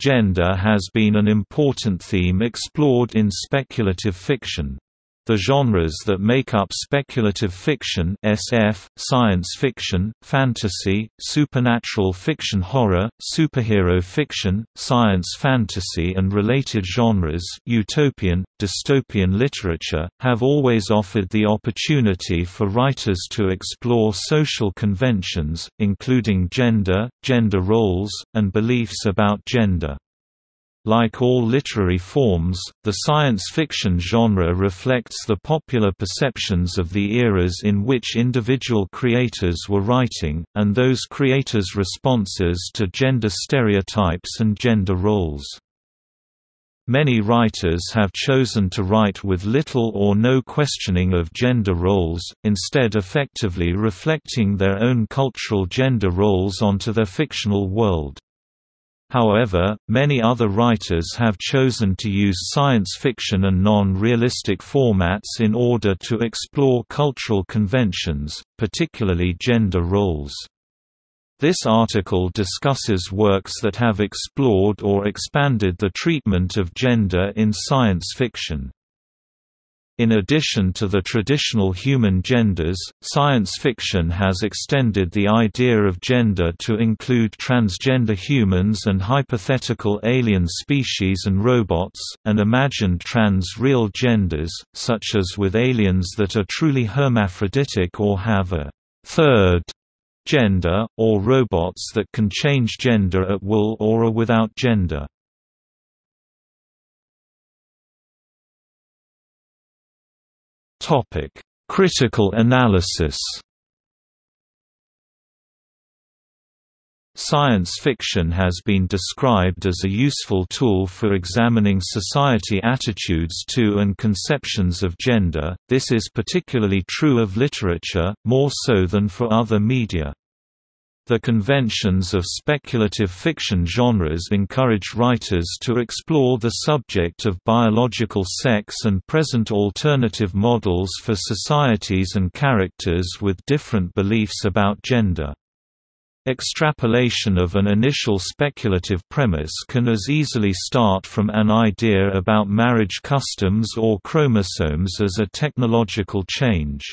Gender has been an important theme explored in speculative fiction. The genres that make up speculative fiction (SF), science fiction, fantasy, supernatural fiction, horror, superhero fiction, science fantasy and related genres, utopian, dystopian literature, have always offered the opportunity for writers to explore social conventions, including gender, gender roles, and beliefs about gender. Like all literary forms, the science fiction genre reflects the popular perceptions of the eras in which individual creators were writing, and those creators' responses to gender stereotypes and gender roles. Many writers have chosen to write with little or no questioning of gender roles, instead effectively reflecting their own cultural gender roles onto their fictional world. However, many other writers have chosen to use science fiction and non-realistic formats in order to explore cultural conventions, particularly gender roles. This article discusses works that have explored or expanded the treatment of gender in science fiction. In addition to the traditional human genders, science fiction has extended the idea of gender to include transgender humans and hypothetical alien species and robots, and imagined trans-real genders, such as with aliens that are truly hermaphroditic or have a third gender, or robots that can change gender at will or are without gender. Critical analysis. Science fiction has been described as a useful tool for examining society attitudes to and conceptions of gender. This is particularly true of literature, more so than for other media. The conventions of speculative fiction genres encourage writers to explore the subject of biological sex and present alternative models for societies and characters with different beliefs about gender. Extrapolation of an initial speculative premise can as easily start from an idea about marriage customs or chromosomes as a technological change.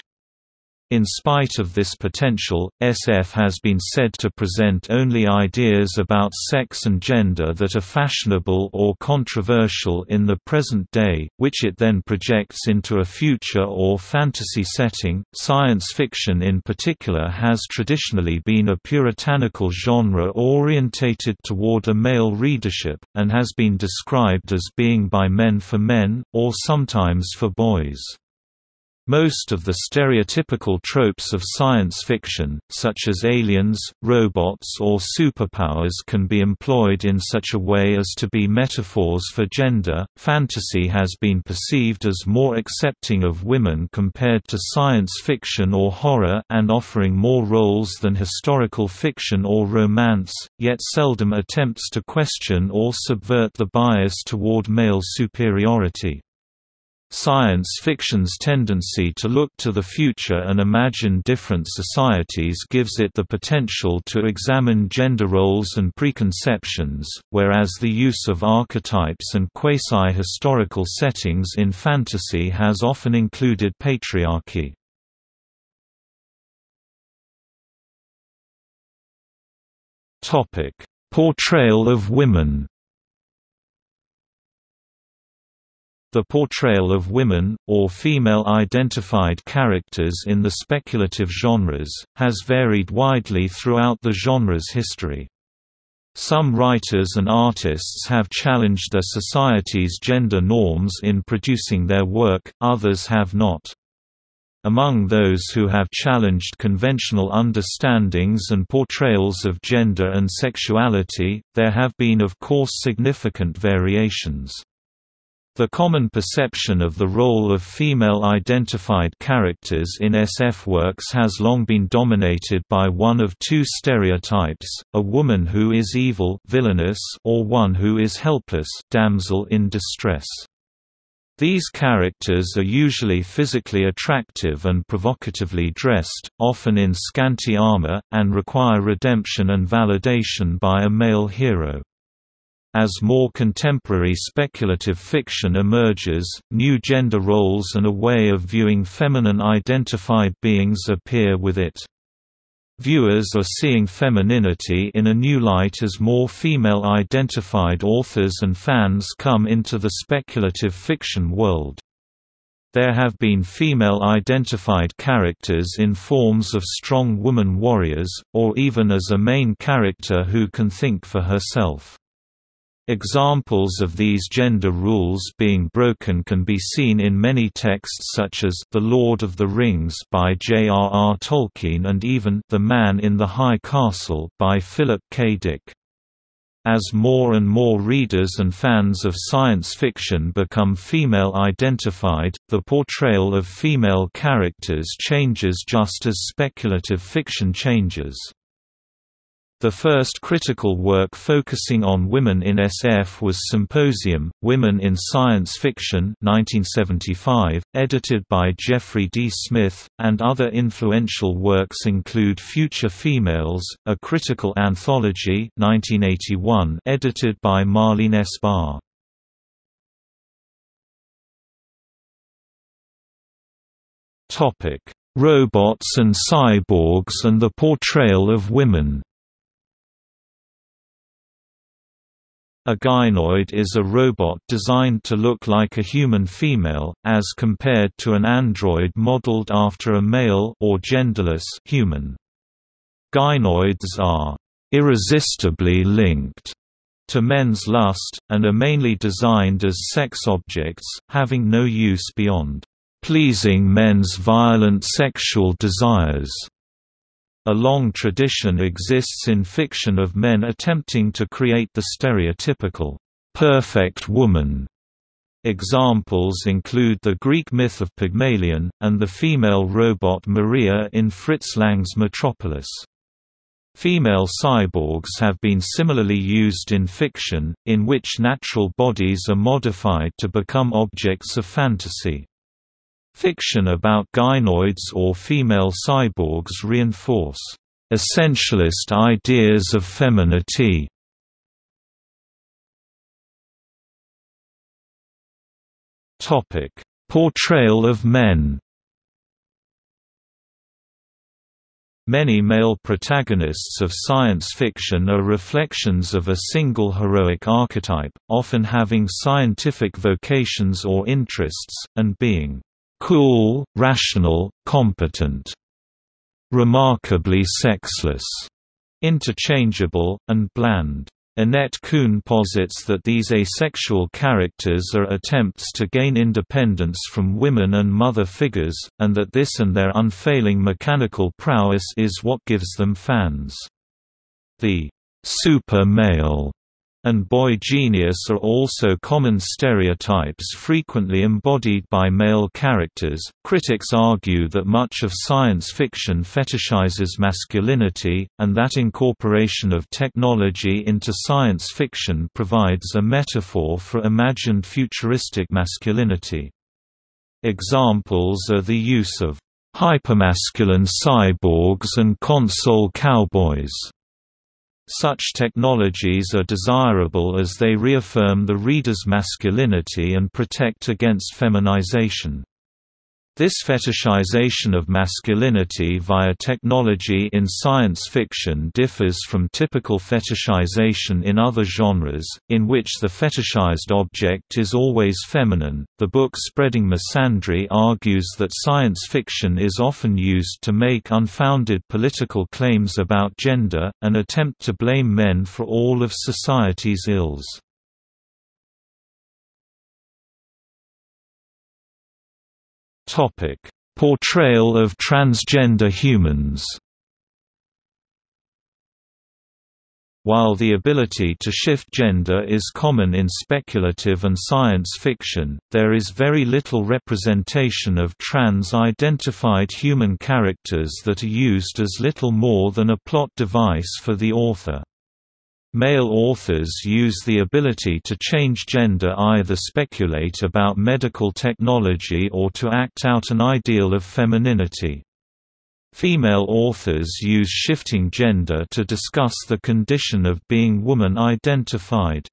In spite of this potential, SF has been said to present only ideas about sex and gender that are fashionable or controversial in the present day, which it then projects into a future or fantasy setting. Science fiction in particular has traditionally been a puritanical genre orientated toward a male readership, and has been described as being by men for men, or sometimes for boys. Most of the stereotypical tropes of science fiction, such as aliens, robots or superpowers, can be employed in such a way as to be metaphors for gender. Fantasy has been perceived as more accepting of women compared to science fiction or horror, and offering more roles than historical fiction or romance, yet seldom attempts to question or subvert the bias toward male superiority. Science fiction's tendency to look to the future and imagine different societies gives it the potential to examine gender roles and preconceptions, whereas the use of archetypes and quasi-historical settings in fantasy has often included patriarchy. Portrayal of women. The portrayal of women, or female-identified characters in the speculative genres, has varied widely throughout the genre's history. Some writers and artists have challenged their society's gender norms in producing their work, others have not. Among those who have challenged conventional understandings and portrayals of gender and sexuality, there have been of course significant variations. The common perception of the role of female-identified characters in SF works has long been dominated by one of two stereotypes: a woman who is evil, villainous, or one who is helpless, damsel in distress. These characters are usually physically attractive and provocatively dressed, often in scanty armor, and require redemption and validation by a male hero. As more contemporary speculative fiction emerges, new gender roles and a way of viewing feminine-identified beings appear with it. Viewers are seeing femininity in a new light as more female-identified authors and fans come into the speculative fiction world. There have been female-identified characters in forms of strong woman warriors, or even as a main character who can think for herself. Examples of these gender rules being broken can be seen in many texts such as The Lord of the Rings by J.R.R. Tolkien and even The Man in the High Castle by Philip K. Dick. As more and more readers and fans of science fiction become female-identified, the portrayal of female characters changes just as speculative fiction changes. The first critical work focusing on women in SF was Symposium, Women in Science Fiction 1975, edited by Jeffrey D. Smith, and other influential works include Future Females, a critical anthology 1981, edited by Marlene S. Barr. Robots and cyborgs and the portrayal of women. A gynoid is a robot designed to look like a human female, as compared to an android modeled after a male or genderless human. Gynoids are irresistibly linked to men's lust, and are mainly designed as sex objects, having no use beyond pleasing men's violent sexual desires. A long tradition exists in fiction of men attempting to create the stereotypical perfect woman. Examples include the Greek myth of Pygmalion, and the female robot Maria in Fritz Lang's Metropolis. Female cyborgs have been similarly used in fiction, in which natural bodies are modified to become objects of fantasy. Fiction about gynoids or female cyborgs reinforce essentialist ideas of femininity. Topic: Portrayal of men. Many male protagonists of science fiction are reflections of a single heroic archetype, often having scientific vocations or interests, and being cool, rational, competent, remarkably sexless, interchangeable, and bland. Annette Kuhn posits that these asexual characters are attempts to gain independence from women and mother figures, and that this and their unfailing mechanical prowess is what gives them fans. The super male and boy genius are also common stereotypes frequently embodied by male characters. Critics argue that much of science fiction fetishizes masculinity, and that incorporation of technology into science fiction provides a metaphor for imagined futuristic masculinity. Examples are the use of hypermasculine cyborgs and console cowboys. Such technologies are desirable as they reaffirm the reader's masculinity and protect against feminization. This fetishization of masculinity via technology in science fiction differs from typical fetishization in other genres, in which the fetishized object is always feminine. The book Spreading Misandry argues that science fiction is often used to make unfounded political claims about gender, an attempt to blame men for all of society's ills. Portrayal of transgender humans. While the ability to shift gender is common in speculative and science fiction, there is very little representation of trans-identified human characters that are used as little more than a plot device for the author. Male authors use the ability to change gender either speculate about medical technology or to act out an ideal of femininity. Female authors use shifting gender to discuss the condition of being woman-identified.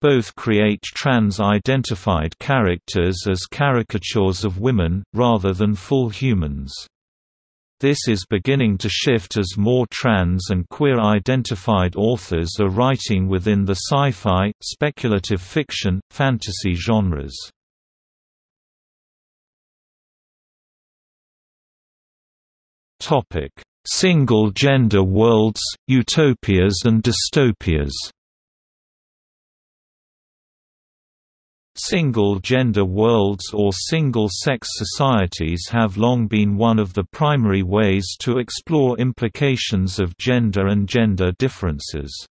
Both create trans-identified characters as caricatures of women, rather than full humans. This is beginning to shift as more trans and queer-identified authors are writing within the sci-fi, speculative fiction, fantasy genres. Single-gender worlds, utopias and dystopias. Single-gender worlds or single-sex societies have long been one of the primary ways to explore implications of gender and gender differences.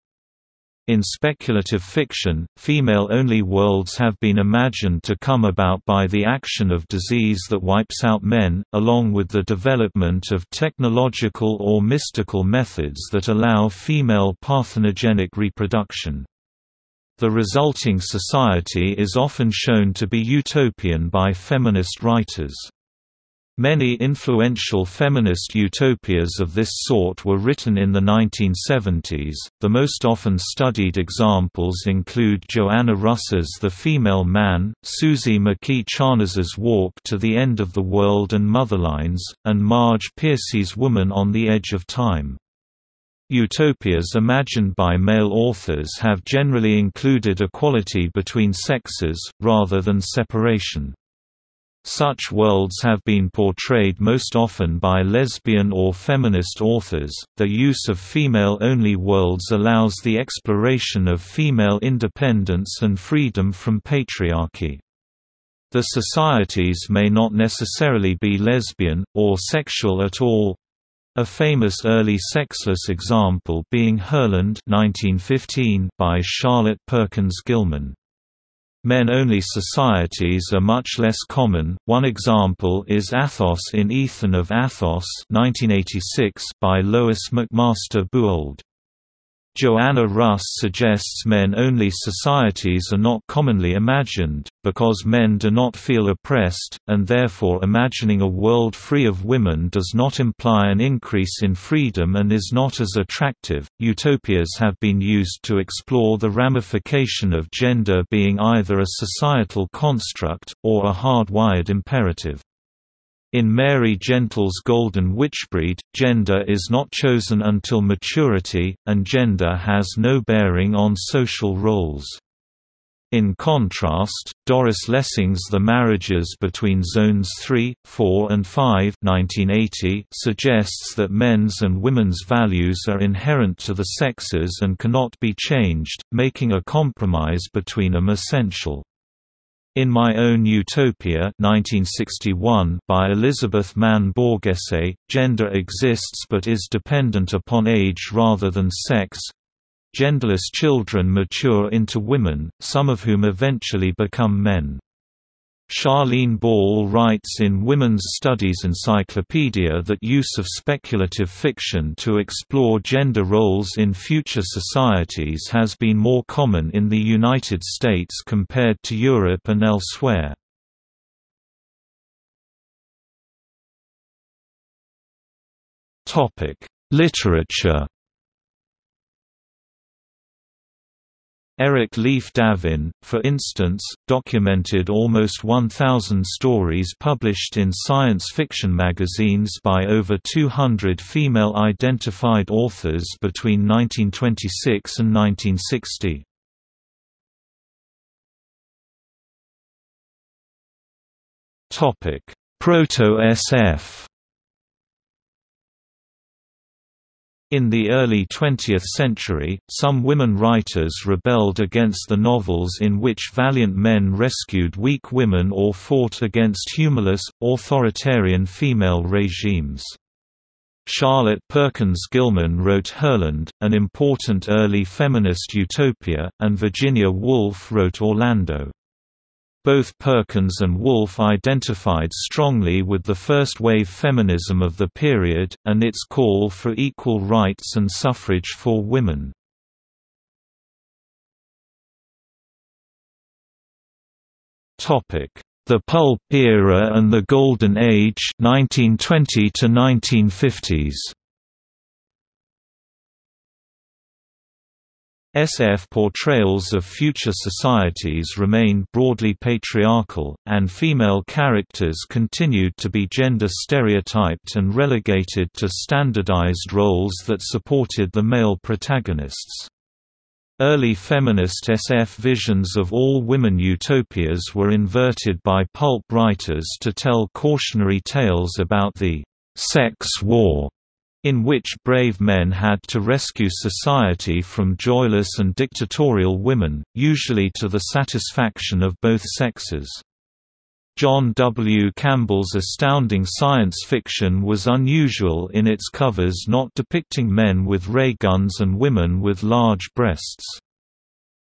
In speculative fiction, female-only worlds have been imagined to come about by the action of disease that wipes out men, along with the development of technological or mystical methods that allow female parthenogenic reproduction. The resulting society is often shown to be utopian by feminist writers. Many influential feminist utopias of this sort were written in the 1970s. The most often studied examples include Joanna Russ's The Female Man, Susie McKee Charnas's Walk to the End of the World and Motherlines, and Marge Piercy's Woman on the Edge of Time. Utopias imagined by male authors have generally included equality between sexes, rather than separation. Such worlds have been portrayed most often by lesbian or feminist authors. The use of female-only worlds allows the exploration of female independence and freedom from patriarchy. The societies may not necessarily be lesbian, or sexual at all. A famous early sexless example being Herland by Charlotte Perkins Gilman. Men-only societies are much less common. One example is Athos in Ethan of Athos by Lois McMaster Bujold. Joanna Russ suggests men-only societies are not commonly imagined, because men do not feel oppressed, and therefore imagining a world free of women does not imply an increase in freedom and is not as attractive. Utopias have been used to explore the ramification of gender being either a societal construct, or a hardwired imperative. In Mary Gentle's Golden Witchbreed, gender is not chosen until maturity, and gender has no bearing on social roles. In contrast, Doris Lessing's The Marriages Between Zones 3, 4 and 5 suggests that men's and women's values are inherent to the sexes and cannot be changed, making a compromise between them essential. In My Own Utopia by Elizabeth Mann-Borghese, gender exists but is dependent upon age rather than sex. Genderless children mature into women, some of whom eventually become men. Charlene Ball writes in Women's Studies Encyclopedia that use of speculative fiction to explore gender roles in future societies has been more common in the United States compared to Europe and elsewhere. Literature. Eric Leif Davin, for instance, documented almost 1,000 stories published in science fiction magazines by over 200 female-identified authors between 1926 and 1960. Proto-SF. In the early 20th century, some women writers rebelled against the novels in which valiant men rescued weak women or fought against humorless, authoritarian female regimes. Charlotte Perkins Gilman wrote Herland, an important early feminist utopia, and Virginia Woolf wrote Orlando. Both Perkins and Woolf identified strongly with the first-wave feminism of the period, and its call for equal rights and suffrage for women. The Pulp Era and the Golden Age 1920 to 1950s. SF portrayals of future societies remained broadly patriarchal, and female characters continued to be gender stereotyped and relegated to standardized roles that supported the male protagonists. Early feminist SF visions of all-women utopias were inverted by pulp writers to tell cautionary tales about the sex war, in which brave men had to rescue society from joyless and dictatorial women, usually to the satisfaction of both sexes. John W. Campbell's Astounding Science Fiction was unusual in its covers not depicting men with ray guns and women with large breasts.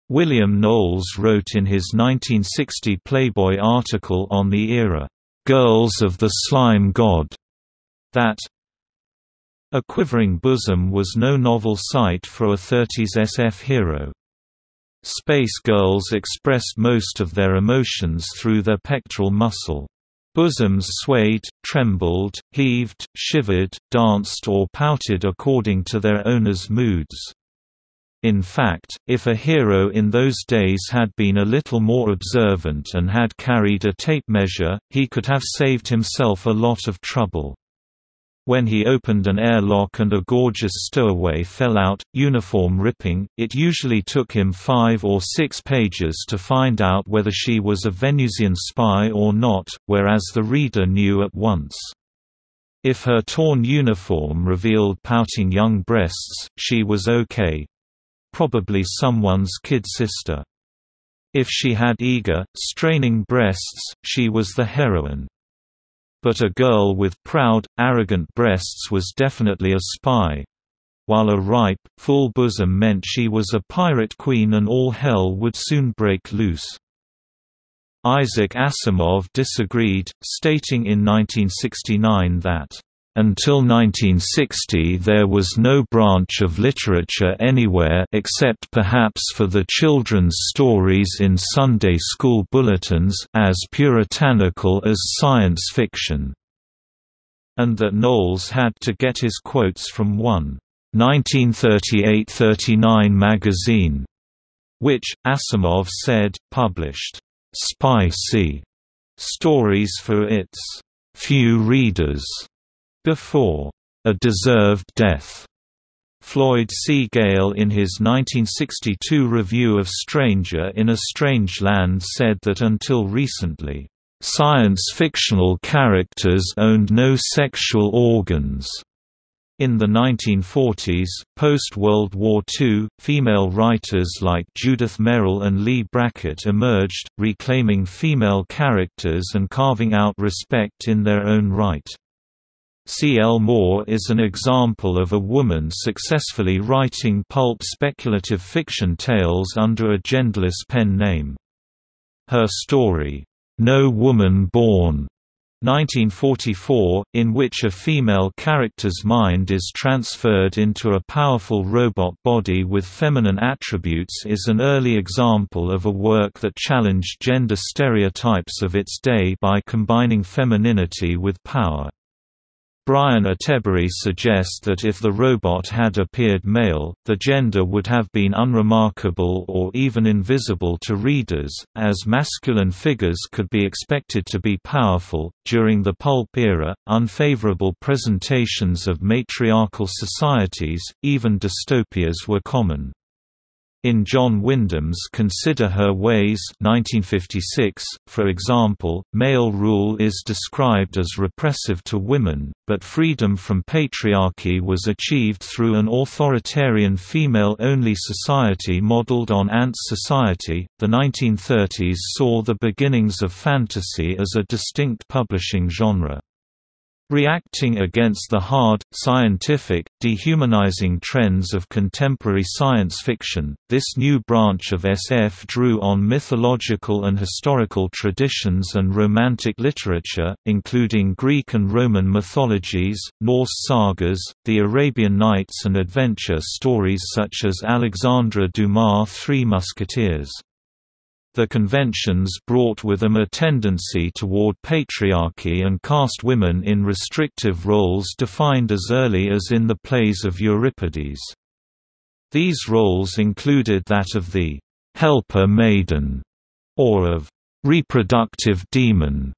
William Knowles wrote in his 1960 Playboy article on the era, "Girls of the Slime God," that a quivering bosom was no novel sight for a 30s SF hero. Space girls expressed most of their emotions through their pectoral muscle. Bosoms swayed, trembled, heaved, shivered, danced or pouted according to their owner's moods. In fact, if a hero in those days had been a little more observant and had carried a tape measure, he could have saved himself a lot of trouble. When he opened an airlock and a gorgeous stowaway fell out, uniform ripping, it usually took him 5 or 6 pages to find out whether she was a Venusian spy or not, whereas the reader knew at once. If her torn uniform revealed pouting young breasts, she was okay. Probably someone's kid sister. If she had eager, straining breasts, she was the heroine. But a girl with proud, arrogant breasts was definitely a spy, while a ripe, full bosom meant she was a pirate queen and all hell would soon break loose. Isaac Asimov disagreed, stating in 1969 that, "Until 1960 there was no branch of literature anywhere except perhaps for the children's stories in Sunday school bulletins as puritanical as science fiction," and that Knowles had to get his quotes from one 1938-39 magazine, which, Asimov said, published "spicy" stories for its few readers before a deserved death. Floyd C. Gale in his 1962 review of Stranger in a Strange Land said that until recently, "science fictional characters owned no sexual organs." In the 1940s, post-World War II, female writers like Judith Merrill and Lee Brackett emerged, reclaiming female characters and carving out respect in their own right. C.L. Moore is an example of a woman successfully writing pulp speculative fiction tales under a genderless pen name. Her story, "No Woman Born," 1944, in which a female character's mind is transferred into a powerful robot body with feminine attributes, is an early example of a work that challenged gender stereotypes of its day by combining femininity with power. Brian Attenborough suggests that if the robot had appeared male, the gender would have been unremarkable or even invisible to readers, as masculine figures could be expected to be powerful. During the pulp era, unfavorable presentations of matriarchal societies, even dystopias, were common. In John Wyndham's Consider Her Ways 1956, for example, male rule is described as repressive to women, but freedom from patriarchy was achieved through an authoritarian female-only society modeled on Ant's society. The 1930s saw the beginnings of fantasy as a distinct publishing genre. Reacting against the hard, scientific, dehumanizing trends of contemporary science fiction, this new branch of SF drew on mythological and historical traditions and romantic literature, including Greek and Roman mythologies, Norse sagas, the Arabian Nights and adventure stories such as Alexandre Dumas' Three Musketeers. The conventions brought with them a tendency toward patriarchy and cast women in restrictive roles defined as early as in the plays of Euripides. These roles included that of the helper maiden, or of reproductive demon.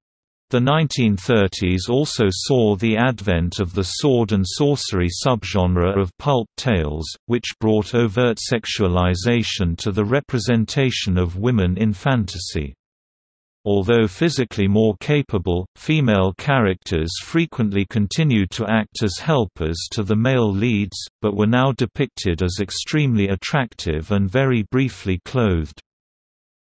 The 1930s also saw the advent of the sword and sorcery subgenre of pulp tales, which brought overt sexualization to the representation of women in fantasy. Although physically more capable, female characters frequently continued to act as helpers to the male leads, but were now depicted as extremely attractive and very briefly clothed.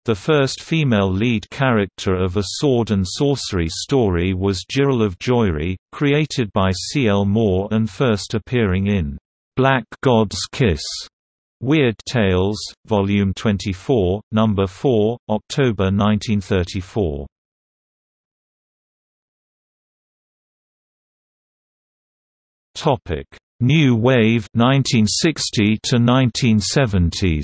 The first female lead character of a sword and sorcery story was Girl of Joyrie, created by C.L. Moore and first appearing in Black God's Kiss. Weird Tales, Volume 24, Number 4, October 1934. Topic: New Wave 1960 to 1970s.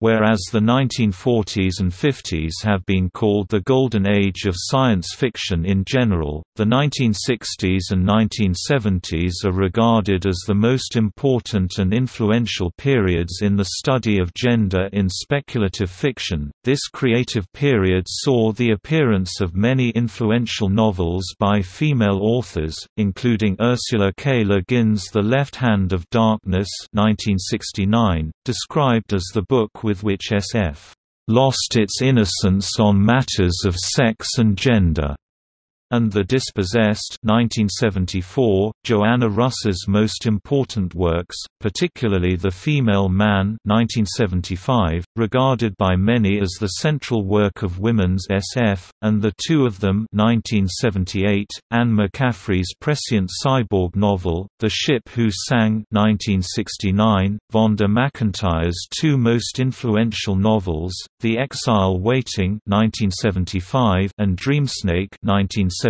Whereas the 1940s and 50s have been called the golden age of science fiction in general, the 1960s and 1970s are regarded as the most important and influential periods in the study of gender in speculative fiction. This creative period saw the appearance of many influential novels by female authors, including Ursula K. Le Guin's The Left Hand of Darkness (1969), described as the book with which SF lost its innocence on matters of sex and gender, and The Dispossessed (1974), Joanna Russ's most important works, particularly The Female Man (1975), regarded by many as the central work of women's SF, and The Two of Them (1978), Anne McCaffrey's prescient cyborg novel, The Ship Who Sang (1969), Vonda McIntyre's two most influential novels, The Exile Waiting (1975) and Dreamsnake (1978),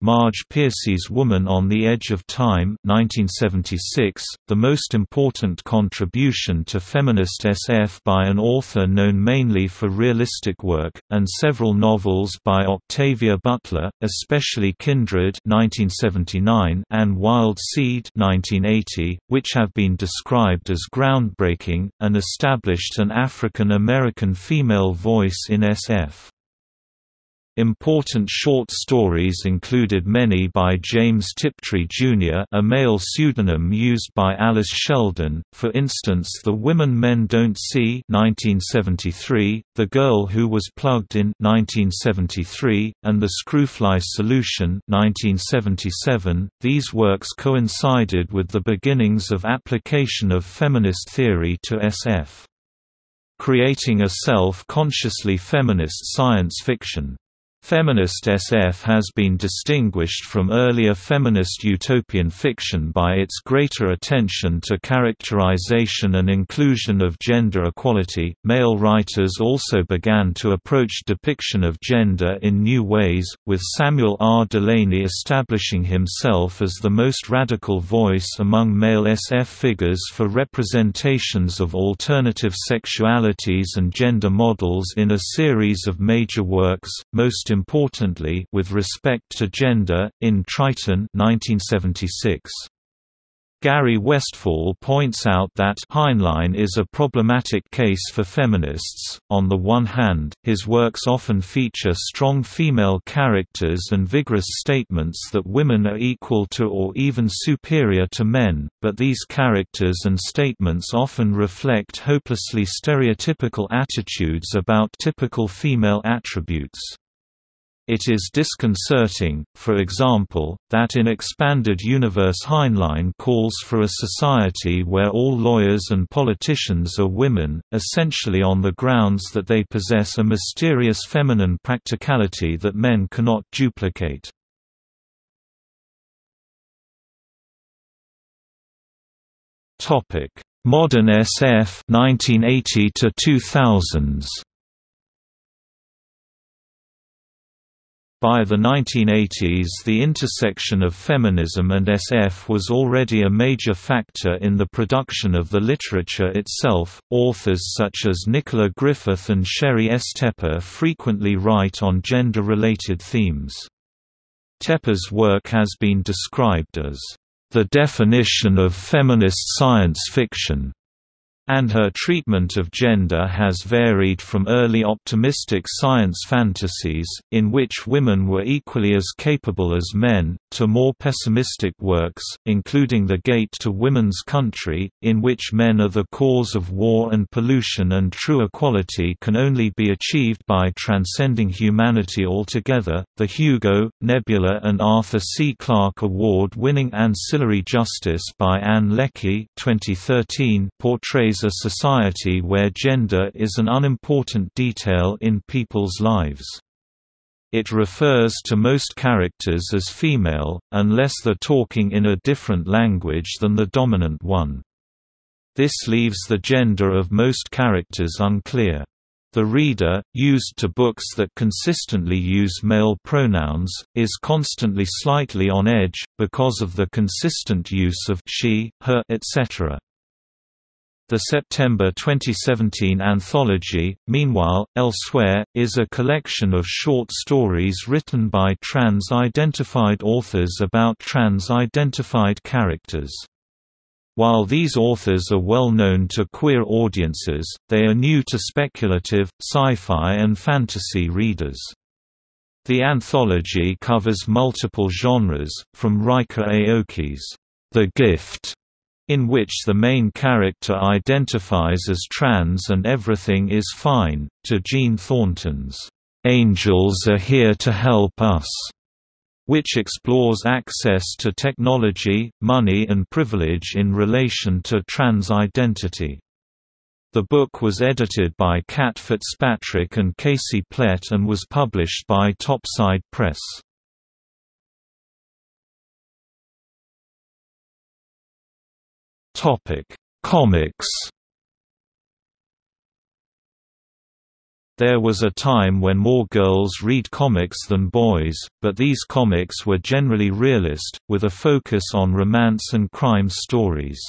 Marge Piercy's Woman on the Edge of Time (1976), the most important contribution to feminist SF by an author known mainly for realistic work, and several novels by Octavia Butler, especially Kindred (1979) and Wild Seed (1980), which have been described as groundbreaking, and established an African-American female voice in SF. Important short stories included many by James Tiptree, Jr., a male pseudonym used by Alice Sheldon, for instance The Women Men Don't See (1973), The Girl Who Was Plugged In (1973), and The Screwfly Solution (1977). These works coincided with the beginnings of application of feminist theory to SF, creating a self-consciously feminist science fiction. Feminist SF has been distinguished from earlier feminist utopian fiction by its greater attention to characterization and inclusion of gender equality. Male writers also began to approach depiction of gender in new ways, with Samuel R. Delany establishing himself as the most radical voice among male SF figures for representations of alternative sexualities and gender models in a series of major works, most importantly with respect to gender, in Triton (1976). Gary Westfall points out that Heinlein is a problematic case for feminists. On the one hand, his works often feature strong female characters and vigorous statements that women are equal to or even superior to men, but these characters and statements often reflect hopelessly stereotypical attitudes about typical female attributes. It is disconcerting, for example, that in Expanded Universe Heinlein calls for a society where all lawyers and politicians are women, essentially on the grounds that they possess a mysterious feminine practicality that men cannot duplicate. Modern SF 1980 to 2000s. By the 1980s, the intersection of feminism and SF was already a major factor in the production of the literature itself. Authors such as Nicola Griffith and Sherry S. Tepper frequently write on gender-related themes. Tepper's work has been described as The Definition of Feminist Science Fiction, and her treatment of gender has varied from early optimistic science fantasies, in which women were equally as capable as men, to more pessimistic works, including The Gate to Women's Country, in which men are the cause of war and pollution and true equality can only be achieved by transcending humanity altogether, the Hugo, Nebula and Arthur C. Clarke Award-winning Ancillary Justice by Anne Leckie 2013 portrays a society where gender is an unimportant detail in people's lives. It refers to most characters as female, unless they're talking in a different language than the dominant one. This leaves the gender of most characters unclear. The reader, used to books that consistently use male pronouns, is constantly slightly on edge, because of the consistent use of she, her, etc. The September 2017 anthology, meanwhile, Elsewhere, is a collection of short stories written by trans-identified authors about trans-identified characters. While these authors are well known to queer audiences, they are new to speculative, sci-fi and fantasy readers. The anthology covers multiple genres, from Riker Aoki's The Gift, in which the main character identifies as trans and everything is fine, to Jean Thornton's "Angels Are Here to Help Us", which explores access to technology, money and privilege in relation to trans identity. The book was edited by Kat Fitzpatrick and Casey Plett and was published by Topside Press. Comics. There was a time when more girls read comics than boys, but these comics were generally realist, with a focus on romance and crime stories.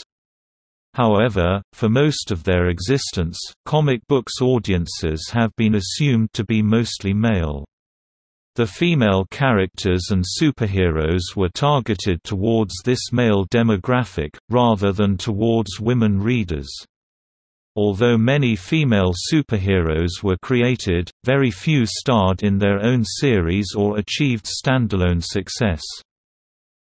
However, for most of their existence, comic books audiences have been assumed to be mostly male. The female characters and superheroes were targeted towards this male demographic, rather than towards women readers. Although many female superheroes were created, very few starred in their own series or achieved standalone success.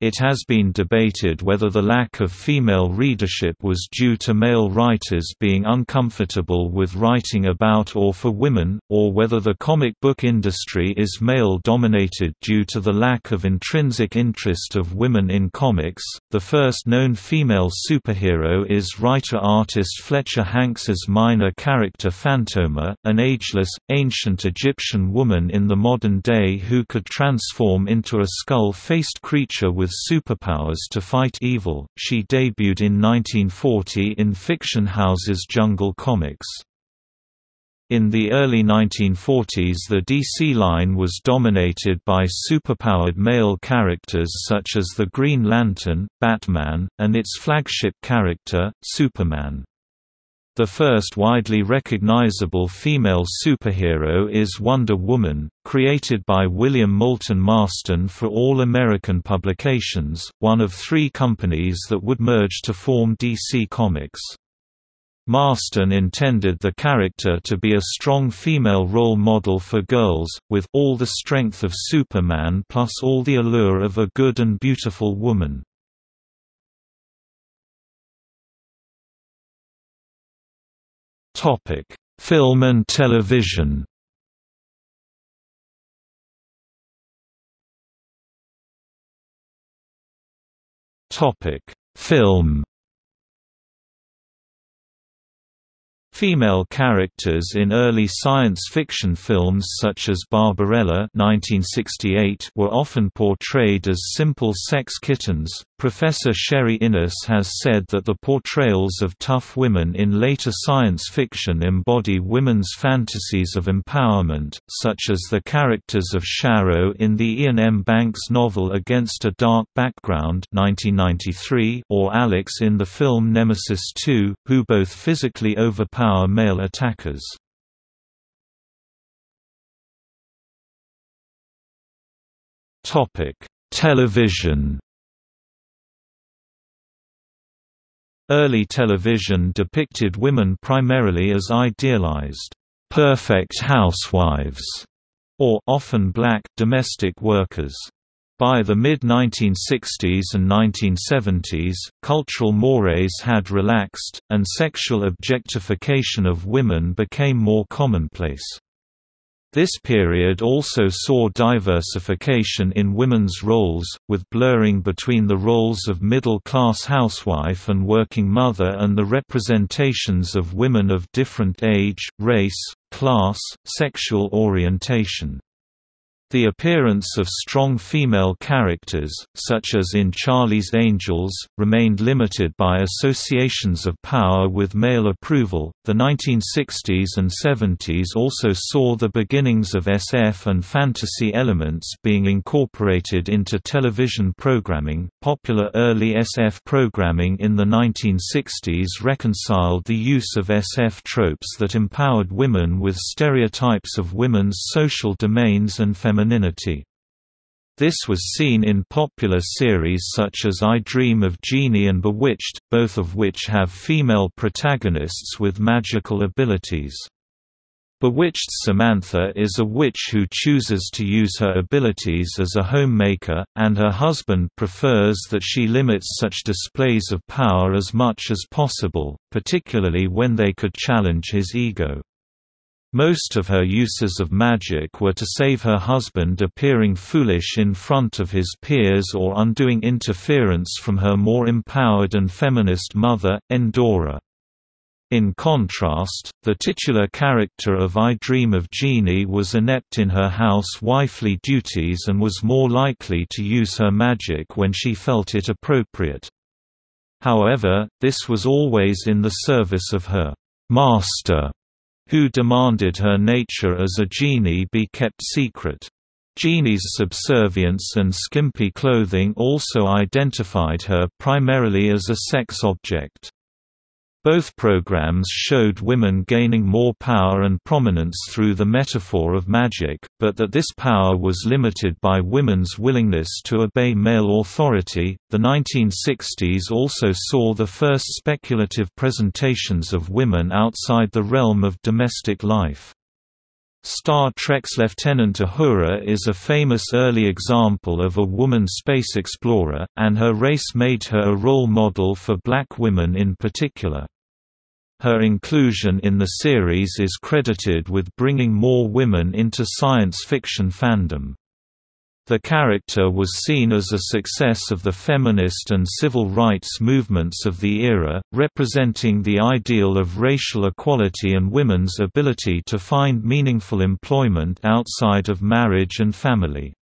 It has been debated whether the lack of female readership was due to male writers being uncomfortable with writing about or for women, or whether the comic book industry is male-dominated due to the lack of intrinsic interest of women in comics. The first known female superhero is writer-artist Fletcher Hanks's minor character Phantoma, an ageless, ancient Egyptian woman in the modern day who could transform into a skull-faced creature with superpowers to fight evil. She debuted in 1940 in Fiction House's Jungle Comics. In the early 1940s, the DC line was dominated by superpowered male characters such as the Green Lantern, Batman, and its flagship character, Superman. The first widely recognizable female superhero is Wonder Woman, created by William Moulton Marston for All American Publications, one of three companies that would merge to form DC Comics. Marston intended the character to be a strong female role model for girls, with all the strength of Superman plus all the allure of a good and beautiful woman. Film and television. Film. Female characters in early science fiction films such as Barbarella (1968) were often portrayed as simple sex kittens. Professor Sherry Innes has said that the portrayals of tough women in later science fiction embody women's fantasies of empowerment, such as the characters of Sharrow in the Ian M. Banks novel Against a Dark Background (1993) or Alex in the film Nemesis 2, who both physically overpower male attackers. Television. Early television depicted women primarily as idealized, perfect housewives, or often black, domestic workers. By the mid-1960s and 1970s, cultural mores had relaxed, and sexual objectification of women became more commonplace. This period also saw diversification in women's roles, with blurring between the roles of middle-class housewife and working mother and the representations of women of different age, race, class, sexual orientation. The appearance of strong female characters, such as in Charlie's Angels, remained limited by associations of power with male approval. The 1960s and 70s also saw the beginnings of SF and fantasy elements being incorporated into television programming. Popular early SF programming in the 1960s reconciled the use of SF tropes that empowered women with stereotypes of women's social domains and femininity. This was seen in popular series such as I Dream of Jeannie and Bewitched, both of which have female protagonists with magical abilities. Bewitched's Samantha is a witch who chooses to use her abilities as a homemaker, and her husband prefers that she limits such displays of power as much as possible, particularly when they could challenge his ego. Most of her uses of magic were to save her husband appearing foolish in front of his peers or undoing interference from her more empowered and feminist mother, Endora. In contrast, the titular character of I Dream of Jeannie was inept in her housewifely duties and was more likely to use her magic when she felt it appropriate. However, this was always in the service of her master, who demanded her nature as a genie be kept secret. Jeannie's subservience and skimpy clothing also identified her primarily as a sex object. Both programs showed women gaining more power and prominence through the metaphor of magic, but that this power was limited by women's willingness to obey male authority. The 1960s also saw the first speculative presentations of women outside the realm of domestic life. Star Trek's Lieutenant Uhura is a famous early example of a woman space explorer, and her race made her a role model for black women in particular. Her inclusion in the series is credited with bringing more women into science fiction fandom. The character was seen as a success of the feminist and civil rights movements of the era, representing the ideal of racial equality and women's ability to find meaningful employment outside of marriage and family.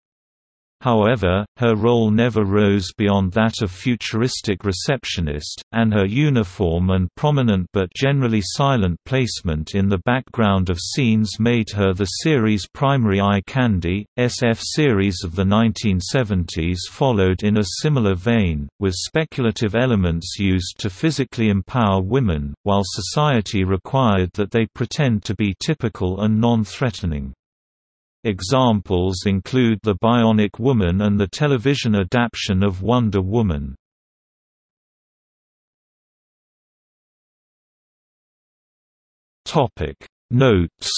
However, her role never rose beyond that of futuristic receptionist, and her uniform and prominent but generally silent placement in the background of scenes made her the series' primary eye candy. SF series of the 1970s followed in a similar vein, with speculative elements used to physically empower women, while society required that they pretend to be typical and non-threatening. Examples include The Bionic Woman and the television adaptation of Wonder Woman. Topic Notes.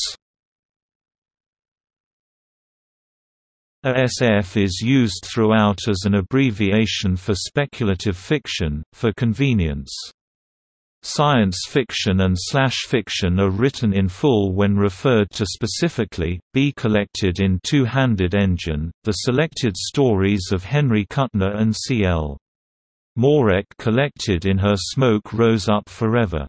SF is used throughout as an abbreviation for speculative fiction, for convenience. Science fiction and slash fiction are written in full when referred to specifically. Be collected in Two-Handed Engine, the selected stories of Henry Kuttner and C.L. Moore collected in her Smoke Rose Up Forever.